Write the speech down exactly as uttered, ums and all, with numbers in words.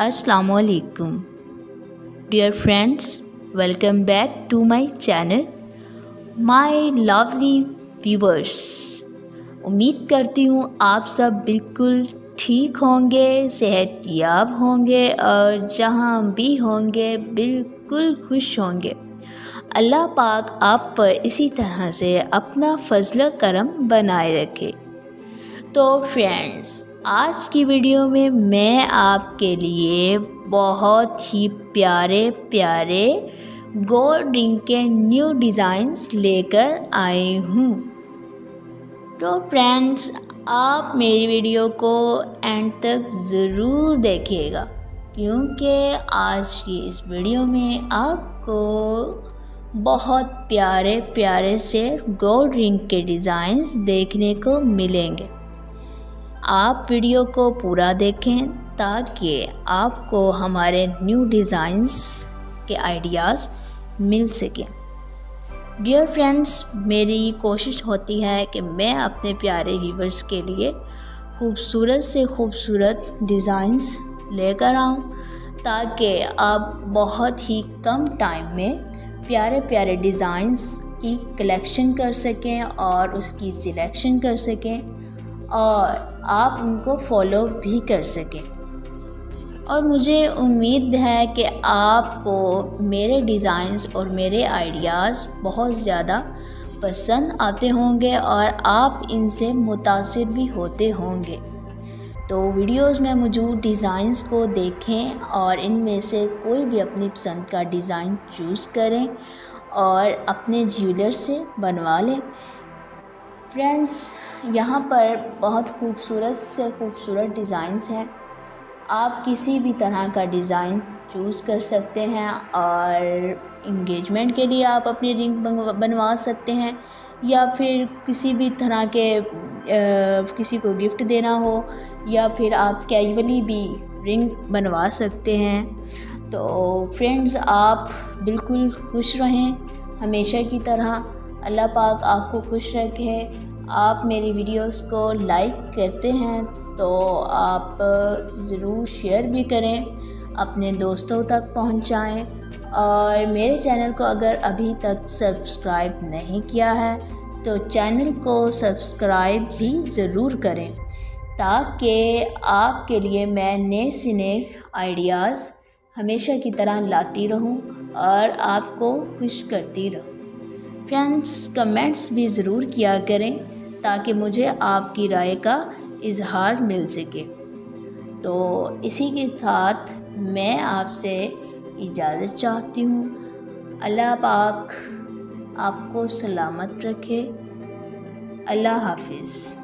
अस्सलामुअलैकुम dear friends, welcome back to my channel my lovely viewers. उम्मीद करती हूँ आप सब बिल्कुल ठीक होंगे, सेहतयाब होंगे और जहाँ भी होंगे बिल्कुल खुश होंगे। अल्लाह पाक आप पर इसी तरह से अपना फजल करम बनाए रखे। तो फ्रेंड्स, आज की वीडियो में मैं आपके लिए बहुत ही प्यारे प्यारे गोल्ड रिंग के न्यू डिज़ाइंस लेकर आई हूँ। तो फ्रेंड्स, आप मेरी वीडियो को एंड तक ज़रूर देखिएगा क्योंकि आज की इस वीडियो में आपको बहुत प्यारे प्यारे से गोल्ड रिंग के डिज़ाइंस देखने को मिलेंगे। आप वीडियो को पूरा देखें ताकि आपको हमारे न्यू डिज़ाइंस के आइडियाज़ मिल सकें। डियर फ्रेंड्स, मेरी कोशिश होती है कि मैं अपने प्यारे व्यूवर्स के लिए खूबसूरत से खूबसूरत डिज़ाइंस लेकर आऊं ताकि आप बहुत ही कम टाइम में प्यारे प्यारे डिज़ाइंस की कलेक्शन कर सकें और उसकी सिलेक्शन कर सकें और आप उनको फॉलो भी कर सकें। और मुझे उम्मीद है कि आपको मेरे डिज़ाइंस और मेरे आइडियाज़ बहुत ज़्यादा पसंद आते होंगे और आप इनसे मुतासिर भी होते होंगे। तो वीडियोस में मौजूद डिज़ाइंस को देखें और इनमें से कोई भी अपनी पसंद का डिज़ाइन चूज़ करें और अपने ज्वेलर से बनवा लें। फ्रेंड्स, यहाँ पर बहुत खूबसूरत से खूबसूरत डिज़ाइंस हैं। आप किसी भी तरह का डिज़ाइन चूज़ कर सकते हैं और इंगेजमेंट के लिए आप अपनी रिंग बनवा सकते हैं या फिर किसी भी तरह के किसी को गिफ्ट देना हो या फिर आप कैजुअली भी रिंग बनवा सकते हैं। तो फ्रेंड्स, आप बिल्कुल खुश रहें हमेशा की तरह। अल्लाह पाक आपको खुश रखे। आप मेरी वीडियोस को लाइक करते हैं तो आप ज़रूर शेयर भी करें, अपने दोस्तों तक पहुंचाएं। और मेरे चैनल को अगर अभी तक सब्सक्राइब नहीं किया है तो चैनल को सब्सक्राइब भी ज़रूर करें ताकि आपके लिए मैं नए से नए आइडियाज़ हमेशा की तरह लाती रहूं और आपको खुश करती रहूं। फ्रेंड्स, कमेंट्स भी ज़रूर किया करें ताकि मुझे आपकी राय का इजहार मिल सके। तो इसी के साथ मैं आपसे इजाज़त चाहती हूं। अल्लाह पाक आपको सलामत रखे। अल्लाह हाफिज़।